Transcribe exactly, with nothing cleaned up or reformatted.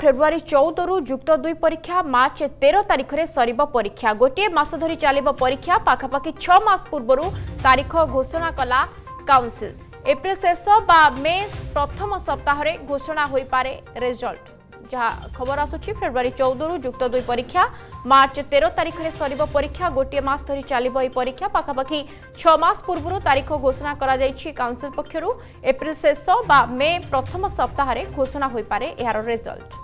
February चौदह रु युक्त दुई परीक्षा मार्च तेरह तारीख में सर परीक्षा गोटे मास धरी चलो परीक्षा पखापाखि छस पूर्व तारीख घोषणा कला काउंसिल एप्रिल शेष बा मे प्रथम सप्ताह रे घोषणा हो पारे रिजल्ट जहाँ खबर आसूची फेब्रुआरी चौदह रु युक्त दुई परीक्षा मार्च तेरह तारीख में सर परीक्षा गोटे मास धरी चलो यह परीक्षा पखापाखि छस पूर्व तारीख घोषणा काउंसिल पक्षर एप्रिल शेष बा मे प्रथम सप्ताह रे घोषणा हो पारे यार रिजल्ट।